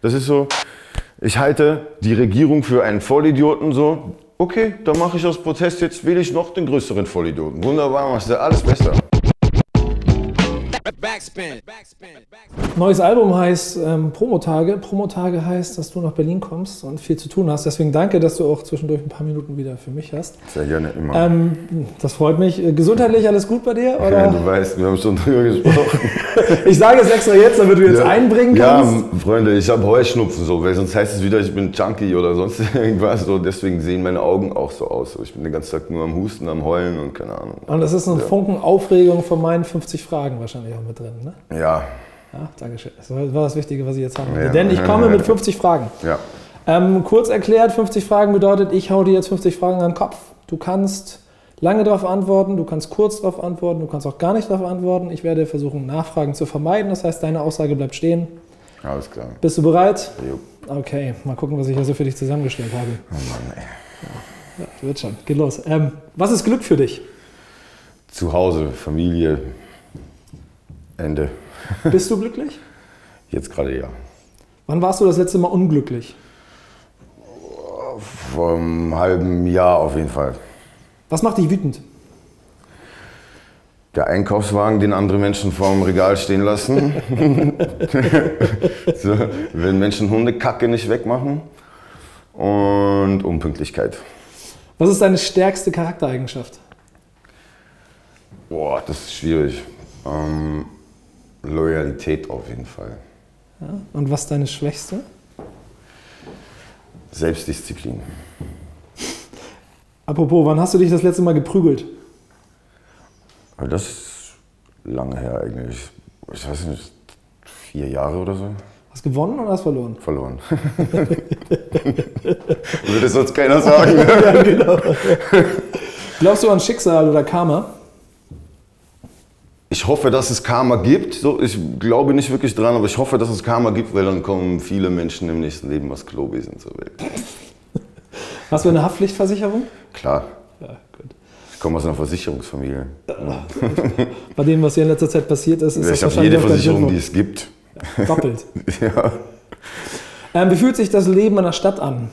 Das ist so, ich halte die Regierung für einen Vollidioten, so, okay, dann mache ich aus Protest, jetzt wähle ich noch den größeren Vollidioten. Wunderbar, machst du alles besser. Neues Album heißt Promotage. Promotage heißt, dass du nach Berlin kommst und viel zu tun hast. Deswegen danke, dass du auch zwischendurch ein paar Minuten wieder für mich hast. Sehr gerne, immer. Das freut mich. Gesundheitlich alles gut bei dir? Oder? Ja, du weißt, wir haben schon drüber gesprochen. Ich sage es extra jetzt, damit du jetzt einbringen kannst. Ja, Freunde, ich habe Heuschnupfen, so, weil sonst heißt es wieder, ich bin Junkie oder sonst irgendwas. So. Deswegen sehen meine Augen auch so aus. So. Ich bin den ganzen Tag nur am Husten, am Heulen und keine Ahnung. Und das ist eine Funken Aufregung von meinen 50 Fragen wahrscheinlich auch mit drin, ne? Ja. Ja, danke schön. Das war das Wichtige, was ich jetzt habe. Ja. Denn ich komme mit 50 Fragen. Ja. Kurz erklärt, 50 Fragen bedeutet, ich hau dir jetzt 50 Fragen an den Kopf. Du kannst lange darauf antworten, du kannst kurz darauf antworten, du kannst auch gar nicht darauf antworten. Ich werde versuchen, Nachfragen zu vermeiden. Das heißt, deine Aussage bleibt stehen. Alles klar. Bist du bereit? Jo. Okay, mal gucken, was ich also für dich zusammengestellt habe. Oh Mann, ey. Ja, wird schon. Geht los. Was ist Glück für dich? Zu Hause, Familie, Ende. Bist du glücklich? Jetzt gerade ja. Wann warst du das letzte Mal unglücklich? Vor einem halben Jahr auf jeden Fall. Was macht dich wütend? Der Einkaufswagen, den andere Menschen vor dem Regal stehen lassen. So, wenn Menschen Hundekacke nicht wegmachen. Und Unpünktlichkeit. Was ist deine stärkste Charaktereigenschaft? Boah, das ist schwierig. Loyalität auf jeden Fall. Ja, und was ist deine Schwächste? Selbstdisziplin. Apropos, wann hast du dich das letzte Mal geprügelt? Das ist lange her eigentlich. Ich weiß nicht, 4 Jahre oder so. Hast du gewonnen oder hast du verloren? Verloren. Würde sonst keiner sagen. Ja, genau. Glaubst du an Schicksal oder Karma? Ich hoffe, dass es Karma gibt. So, ich glaube nicht wirklich dran, aber ich hoffe, dass es Karma gibt, weil dann kommen viele Menschen im nächsten Leben als Klobesen zur Welt. Hast du eine Haftpflichtversicherung? Klar. Ja, gut. Ich komme aus einer Versicherungsfamilie. Ja. Bei dem, was hier in letzter Zeit passiert ist, ist das wahrscheinlich jede Versicherung, die es gibt. Ja, doppelt. Ja. Wie fühlt sich das Leben in der Stadt an?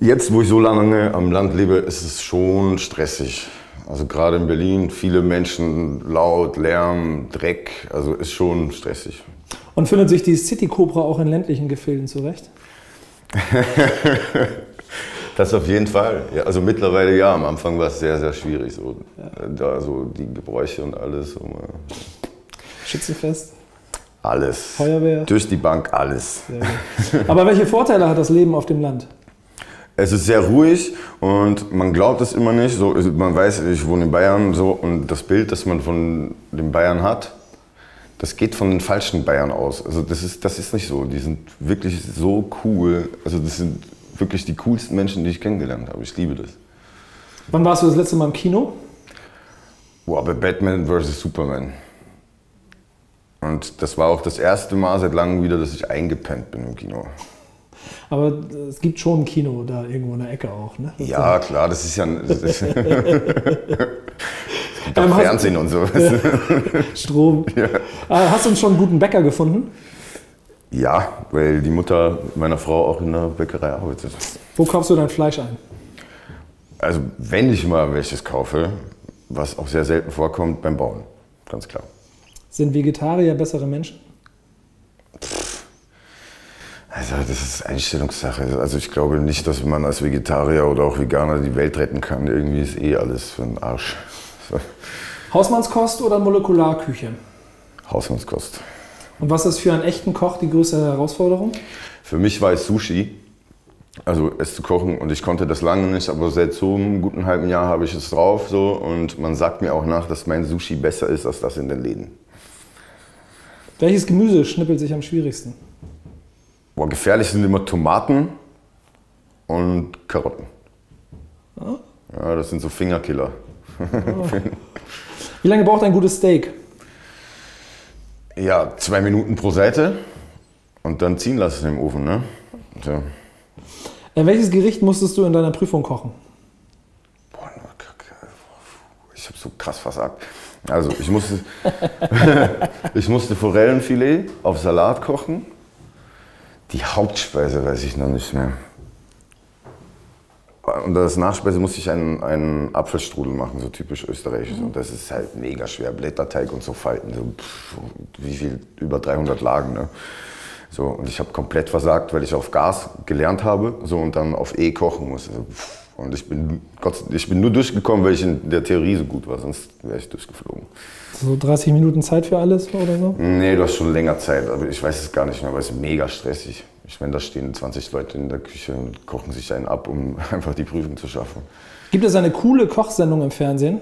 Jetzt, wo ich so lange am Land lebe, ist es schon stressig. Also gerade in Berlin, viele Menschen, laut, Lärm, Dreck, also ist schon stressig. Und findet sich die City-Cobra auch in ländlichen Gefilden zurecht? Das auf jeden Fall. Ja, also mittlerweile ja, am Anfang war es sehr, sehr schwierig. So. Ja. Da so die Gebräuche und alles. Schützenfest? Alles. Feuerwehr? Durch die Bank alles. Aber welche Vorteile hat das Leben auf dem Land? Es ist sehr ruhig und man glaubt es immer nicht. So, man weiß, ich wohne in Bayern so, und das Bild, das man von den Bayern hat, das geht von den falschen Bayern aus. Also das ist nicht so. Die sind wirklich so cool. Also das sind wirklich die coolsten Menschen, die ich kennengelernt habe. Ich liebe das. Wann warst du das letzte Mal im Kino? Boah, bei Batman vs. Superman. Und das war auch das erste Mal seit langem wieder, dass ich eingepennt bin im Kino. Aber es gibt schon ein Kino da irgendwo in der Ecke auch, ne? Das ja, klar, das ist ja... es gibt auch Fernsehen und sowas. Strom. Ja. Hast du uns schon einen guten Bäcker gefunden? Ja, weil die Mutter meiner Frau auch in der Bäckerei arbeitet. Wo kaufst du dein Fleisch ein? Also wenn ich mal welches kaufe, was auch sehr selten vorkommt, beim Bauern, ganz klar. Sind Vegetarier bessere Menschen? Also das ist Einstellungssache. Also ich glaube nicht, dass man als Vegetarier oder auch Veganer die Welt retten kann. Irgendwie ist eh alles für den Arsch. So. Hausmannskost oder Molekularküche? Hausmannskost. Und was ist für einen echten Koch die größte Herausforderung? Für mich war es Sushi, also es zu kochen, und ich konnte das lange nicht, aber seit so einem guten halben Jahr habe ich es drauf so, und man sagt mir auch nach, dass mein Sushi besser ist als das in den Läden. Welches Gemüse schnippelt sich am schwierigsten? Boah, gefährlich sind immer Tomaten und Karotten. Oh. Ja, das sind so Fingerkiller. Oh. Wie lange braucht ein gutes Steak? Ja, 2 Minuten pro Seite und dann ziehen lassen im Ofen, ne? Ja. Welches Gericht musstest du in deiner Prüfung kochen? Boah, ich hab so krass versagt. Also ich musste, ich musste Forellenfilet auf Salat kochen. Die Hauptspeise weiß ich noch nicht mehr. Und als Nachspeise musste ich einen Apfelstrudel machen, so typisch österreichisch. Und das ist halt mega schwer. Blätterteig und so Falten, so pff, wie viel, über 300 Lagen. Ne? So, und ich habe komplett versagt, weil ich auf Gas gelernt habe so, und dann auf E kochen musste. So, und ich bin nur durchgekommen, weil ich in der Theorie so gut war, sonst wäre ich durchgeflogen. So 30 Minuten Zeit für alles oder so? Nee, du hast schon länger Zeit, aber ich weiß es gar nicht mehr, weil es ist mega stressig. Ich meine, da stehen 20 Leute in der Küche und kochen sich einen ab, um einfach die Prüfung zu schaffen. Gibt es eine coole Kochsendung im Fernsehen?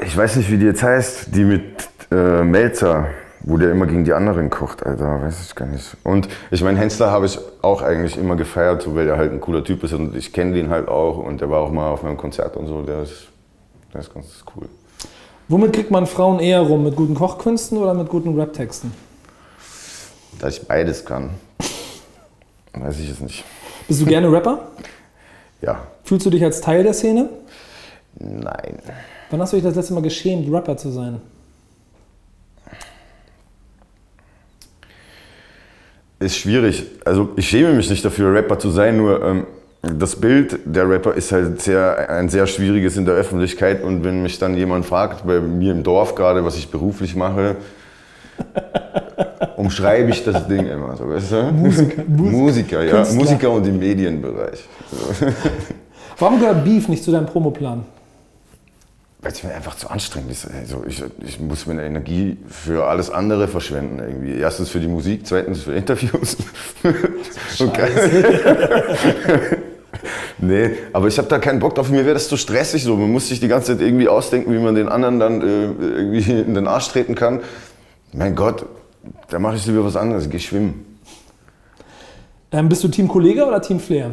Ich weiß nicht, wie die jetzt heißt, die mit Melzer, wo der immer gegen die anderen kocht, Alter, weiß ich gar nicht. Und ich meine, Hensler habe ich auch eigentlich immer gefeiert, so, weil der halt ein cooler Typ ist und ich kenne den halt auch und der war auch mal auf meinem Konzert und so, der ist ganz cool. Womit kriegt man Frauen eher rum? Mit guten Kochkünsten oder mit guten Rap-Texten? Da ich beides kann, weiß ich es nicht. Bist du gerne Rapper? Ja. Fühlst du dich als Teil der Szene? Nein. Wann hast du dich das letzte Mal geschämt, Rapper zu sein? Ist schwierig. Also ich schäme mich nicht dafür, Rapper zu sein, nur das Bild der Rapper ist halt ein sehr schwieriges in der Öffentlichkeit und wenn mich dann jemand fragt, bei mir im Dorf gerade, was ich beruflich mache, umschreibe ich das Ding immer so, weißt du? Musiker, ja. Künstler. Musiker und im Medienbereich. So. Warum gehört Beef nicht zu deinem Promoplan? Weil es mir einfach zu anstrengend ist. Also ich muss meine Energie für alles andere verschwenden irgendwie. Erstens für die Musik, zweitens für Interviews. Okay. Nee, aber ich habe da keinen Bock drauf. Mir wäre das zu stressig so. Man muss sich die ganze Zeit irgendwie ausdenken, wie man den anderen dann irgendwie in den Arsch treten kann. Mein Gott, da mache ich lieber was anderes. Geh schwimmen. Bist du Team Kollege oder Team Flair?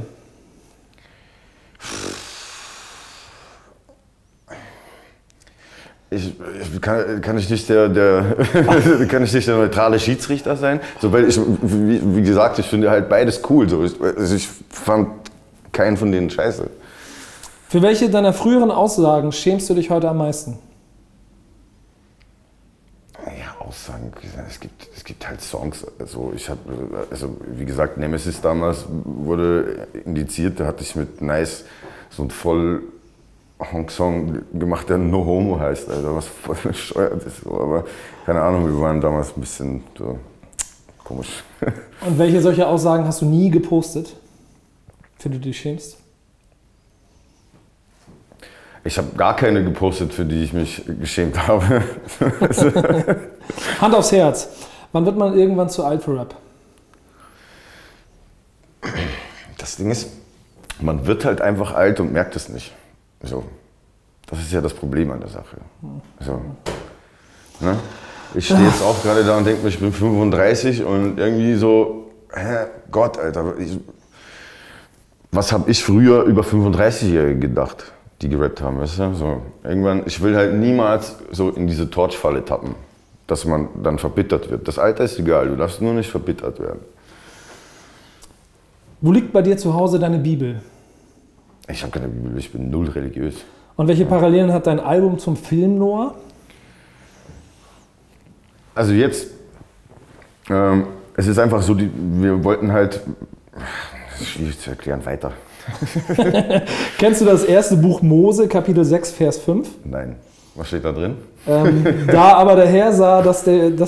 Kann ich nicht der neutrale Schiedsrichter sein? So, weil ich, wie gesagt, ich finde halt beides cool. So. Ich fand keinen von denen scheiße. Für welche deiner früheren Aussagen schämst du dich heute am meisten? Ja, Aussagen, es gibt halt Songs. Also, wie gesagt, Nemesis damals wurde indiziert, da hatte ich mit Nice so ein voll Hong-Song gemacht, der No Homo heißt, also was voll bescheuert ist. So. Aber keine Ahnung, wir waren damals ein bisschen so komisch. Und welche solche Aussagen hast du nie gepostet, für die du dich schämst? Ich habe gar keine gepostet, für die ich mich geschämt habe. Hand aufs Herz. Wann wird man irgendwann zu alt für Rap? Das Ding ist, man wird halt einfach alt und merkt es nicht. So. Das ist ja das Problem an der Sache. So. Ne? Ich stehe jetzt auch gerade da und denke mir, ich bin 35 und irgendwie so, Gott, Alter, was habe ich früher über 35-Jährige gedacht, die gerappt haben, weißt du? So. Irgendwann, ich will halt niemals so in diese Torchfalle tappen, dass man dann verbittert wird. Das Alter ist egal, du darfst nur nicht verbittert werden. Wo liegt bei dir zu Hause deine Bibel? Ich habe keine Bibel, ich bin null religiös. Und welche Parallelen hat dein Album zum Film, Noah? Also jetzt, es ist einfach so, wir wollten halt, das ist schwierig zu erklären, weiter. Kennst du das erste Buch Mose, Kapitel 6, Vers 5? Nein. Was steht da drin? Da aber der Herr sah, dass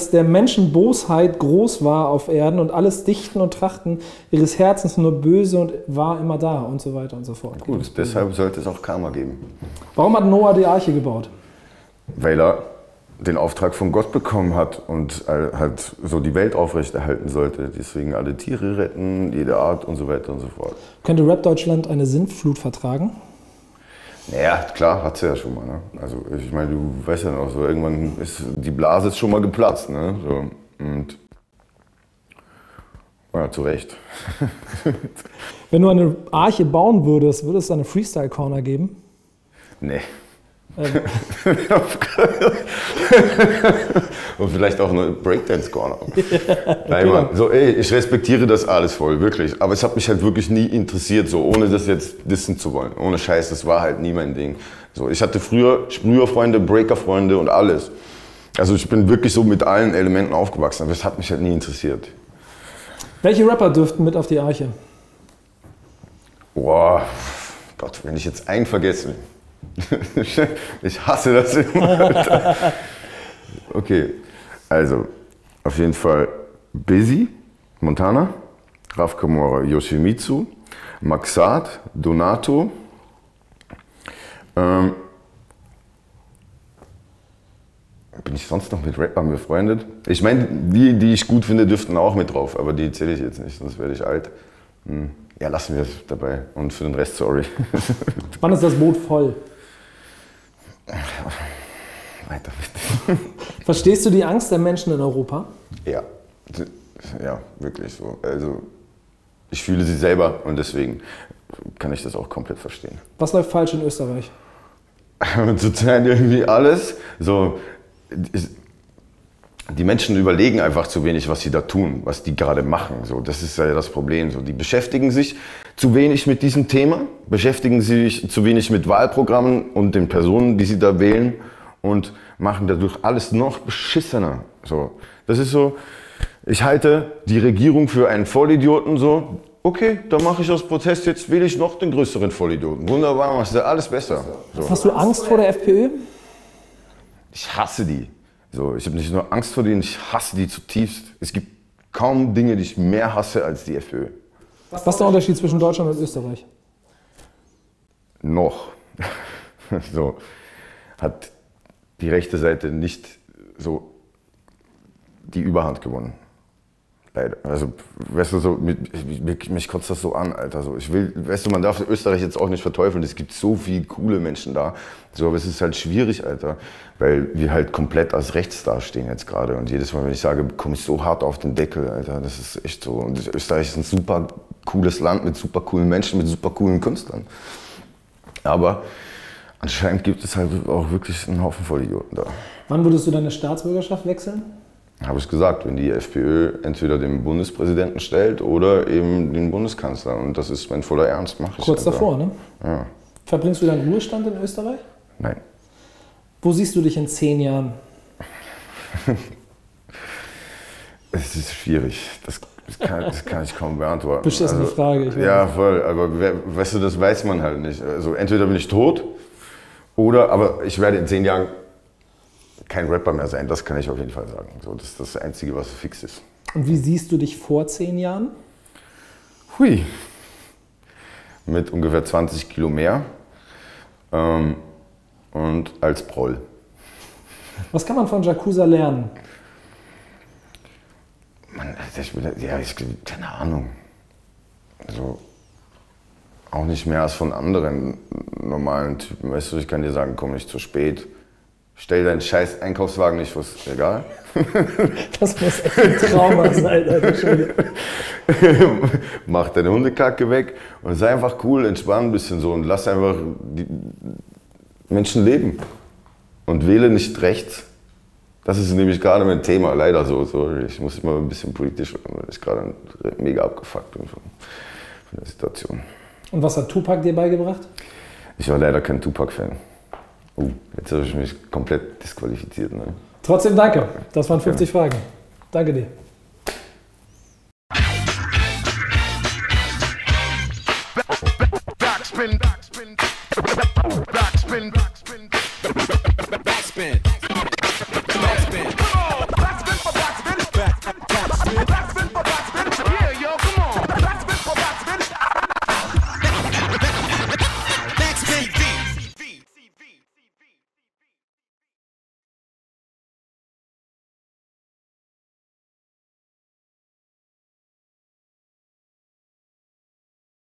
der Menschen Bosheit groß war auf Erden und alles Dichten und Trachten ihres Herzens nur böse und war immer da und so weiter und so fort. Gut, deshalb sollte es auch Karma geben. Warum hat Noah die Arche gebaut? Weil er den Auftrag von Gott bekommen hat und halt so die Welt aufrechterhalten sollte. Deswegen alle Tiere retten, jede Art und so weiter und so fort. Könnte Rap Deutschland eine Sintflut vertragen? Naja, klar, hat sie ja schon mal. Ne? Also ich meine, du weißt ja noch, so irgendwann ist die Blase schon mal geplatzt. Ne? So, und ja, zu Recht. Wenn du eine Arche bauen würdest, würde es da eine Freestyle-Corner geben? Nee. Und vielleicht auch eine Breakdance-Corner. Yeah, nein, Mann. So, ey, ich respektiere das alles voll, wirklich. Aber es hat mich halt wirklich nie interessiert, so, ohne das jetzt dissen zu wollen. Ohne Scheiß, das war halt nie mein Ding. So, ich hatte früher Sprüherfreunde, Breakerfreunde und alles. Also ich bin wirklich so mit allen Elementen aufgewachsen, aber das hat mich halt nie interessiert. Welche Rapper dürften mit auf die Arche? Boah, Gott, wenn ich jetzt einen vergesse. Ich hasse das immer, Alter. Okay, also auf jeden Fall Busy, Montana, Rafkamora, Yoshimitsu, Maxat, Donato, bin ich sonst noch mit Rappern befreundet? Ich meine, die ich gut finde, dürften auch mit drauf, aber die zähle ich jetzt nicht, sonst werde ich alt. Ja, lassen wir es dabei und für den Rest sorry. Wann ist das Boot voll? Weiter bitte. Verstehst du die Angst der Menschen in Europa? Ja, ja, wirklich so. Also ich fühle sie selber und deswegen kann ich das auch komplett verstehen. Was läuft falsch in Österreich? Zurzeit irgendwie alles. So, die Menschen überlegen einfach zu wenig, was sie da tun, was die gerade machen. So, das ist ja das Problem. So, die beschäftigen sich zu wenig mit diesem Thema, beschäftigen sich zu wenig mit Wahlprogrammen und den Personen, die sie da wählen und machen dadurch alles noch beschissener. So, das ist so, ich halte die Regierung für einen Vollidioten. So, okay, dann mache ich aus Protest, jetzt wähle ich noch den größeren Vollidioten. Wunderbar, machst du alles besser. So. Hast du Angst vor der FPÖ? Ich hasse die. So, ich habe nicht nur Angst vor denen, ich hasse die zutiefst. Es gibt kaum Dinge, die ich mehr hasse als die FPÖ. Was ist der Unterschied zwischen Deutschland und Österreich? Noch. So, hat die rechte Seite nicht so die Überhand gewonnen. Leider. Also, weißt du, so, mich kotzt das so an, Alter. So, ich will, weißt du, man darf Österreich jetzt auch nicht verteufeln. Es gibt so viele coole Menschen da. So, aber es ist halt schwierig, Alter, weil wir halt komplett als rechts dastehen jetzt gerade. Und jedes Mal, wenn ich sage, komme ich so hart auf den Deckel, Alter. Das ist echt so. Und Österreich ist ein super cooles Land mit super coolen Menschen, mit super coolen Künstlern. Aber anscheinend gibt es halt auch wirklich einen Haufen Vollidioten da. Wann würdest du deine Staatsbürgerschaft wechseln? Habe ich gesagt, wenn die FPÖ entweder den Bundespräsidenten stellt oder eben den Bundeskanzler. Und das ist mein voller Ernst, mache ich. Kurz davor, ne? Ja. Verbringst du deinen Ruhestand in Österreich? Nein. Wo siehst du dich in 10 Jahren? Es ist schwierig. Das kann ich kaum beantworten. Beschissene Frage. Ich weiß. Ja, voll. Aber weißt du, das weiß man halt nicht. Also entweder bin ich tot oder, aber ich werde in 10 Jahren kein Rapper mehr sein, das kann ich auf jeden Fall sagen. So, das ist das Einzige, was fix ist. Und wie siehst du dich vor 10 Jahren? Hui. Mit ungefähr 20 Kilo mehr und als Proll. Was kann man von Chakuza lernen? Man, ich keine Ahnung. Also, auch nicht mehr als von anderen normalen Typen. Weißt du, ich kann dir sagen, komm nicht zu spät. Stell deinen scheiß Einkaufswagen nicht vors Regal. Das muss echt ein Trauma sein, Alter. Mach deine Hundekacke weg und sei einfach cool, entspann ein bisschen so und lass einfach die Menschen leben. Und wähle nicht rechts. Das ist nämlich gerade mein Thema, leider so. Ich muss immer ein bisschen politisch werden, weil ich gerade mega abgefuckt bin von der Situation. Und was hat Tupac dir beigebracht? Ich war leider kein Tupac-Fan. Jetzt habe ich mich komplett disqualifiziert. Ne? Trotzdem danke. Das waren 50 Fragen. Danke dir.